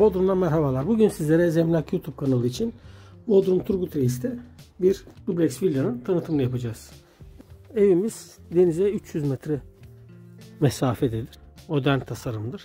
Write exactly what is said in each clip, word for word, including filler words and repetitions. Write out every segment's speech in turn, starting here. Bodrum'dan merhabalar. Bugün sizlere Zemlak YouTube kanalı için Bodrum Turgut Reis'te bir dubleks villanın tanıtımını yapacağız. Evimiz denize üç yüz metre mesafededir. Modern tasarımdır.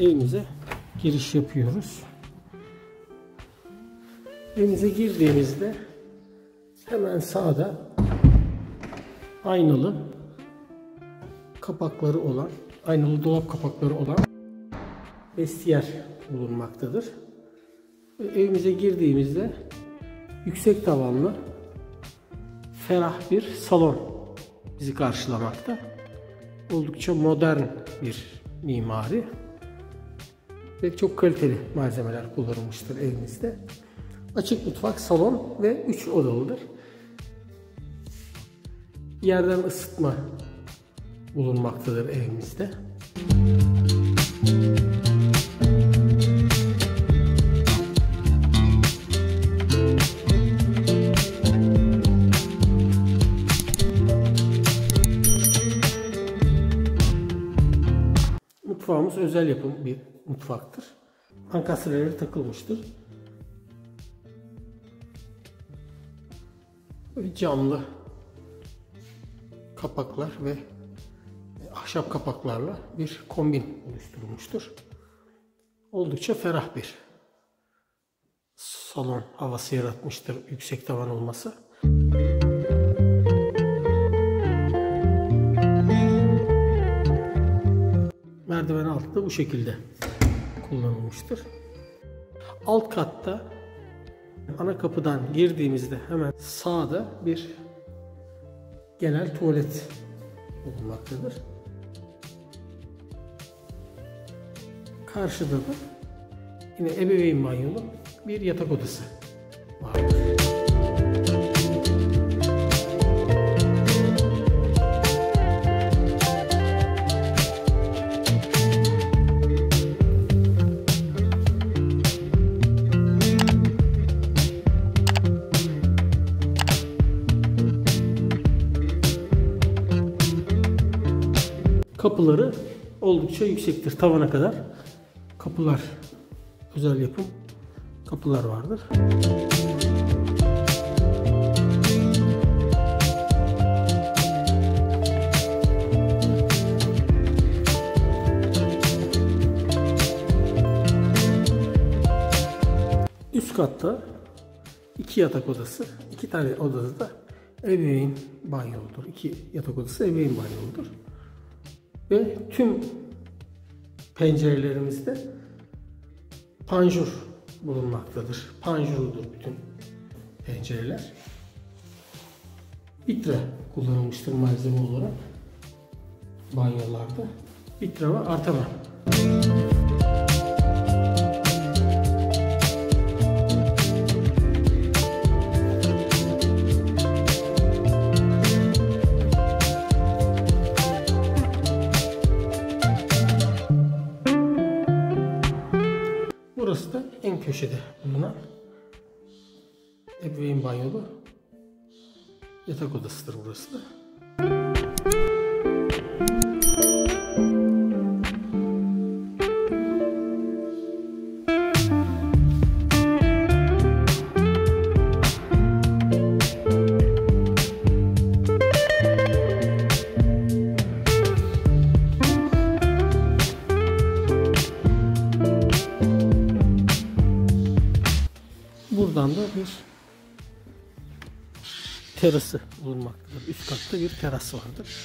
Evimize giriş yapıyoruz. Evimize girdiğimizde hemen sağda aynalı kapakları olan, aynalı dolap kapakları olan vestiyer bulunmaktadır. Evimize girdiğimizde yüksek tavanlı ferah bir salon bizi karşılamakta. Oldukça modern bir mimari ve çok kaliteli malzemeler kullanılmıştır evimizde. Açık mutfak, salon ve üç odalıdır. Yerden ısıtma bulunmaktadır evimizde. Mutfağımız özel yapım bir mutfaktır. Ankastreleri takılmıştır. Böyle camlı kapaklar ve ahşap kapaklarla bir kombin oluşturulmuştur. Oldukça ferah bir salon havası yaratmıştır yüksek tavan olması. Merdiven altı da bu şekilde kullanılmıştır. Alt katta ana kapıdan girdiğimizde hemen sağda bir genel tuvalet bulunmaktadır. Karşıda da yine ebeveyn banyolu bir yatak odası vardır. Kapıları oldukça yüksektir. Tavana kadar kapılar, özel yapım kapılar vardır. Üst katta iki yatak odası, iki tane odası da ebeveyn banyoludur. İki yatak odası ebeveyn banyoludur. Ve tüm pencerelerimizde panjur bulunmaktadır. Panjurludur bütün pencereler. Vitra kullanılmıştır malzeme olarak banyolarda. Vitra ve artama. Burası da en köşede bulunan ebeveyn banyolu yatak odasıdır burası da. Buradan da bir terası bulunmaktadır. Üst katta bir teras vardır.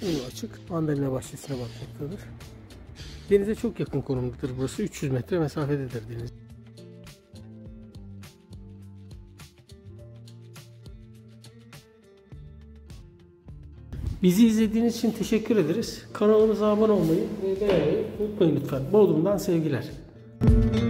Bunu açık mandalina bahçesine bakmaktadır. Denize çok yakın konumdadır burası. üç yüz metre mesafededir deniz. Bizi izlediğiniz için teşekkür ederiz. Kanalımıza abone olmayı ve beğenmeyi unutmayın lütfen. Bodrum'dan sevgiler.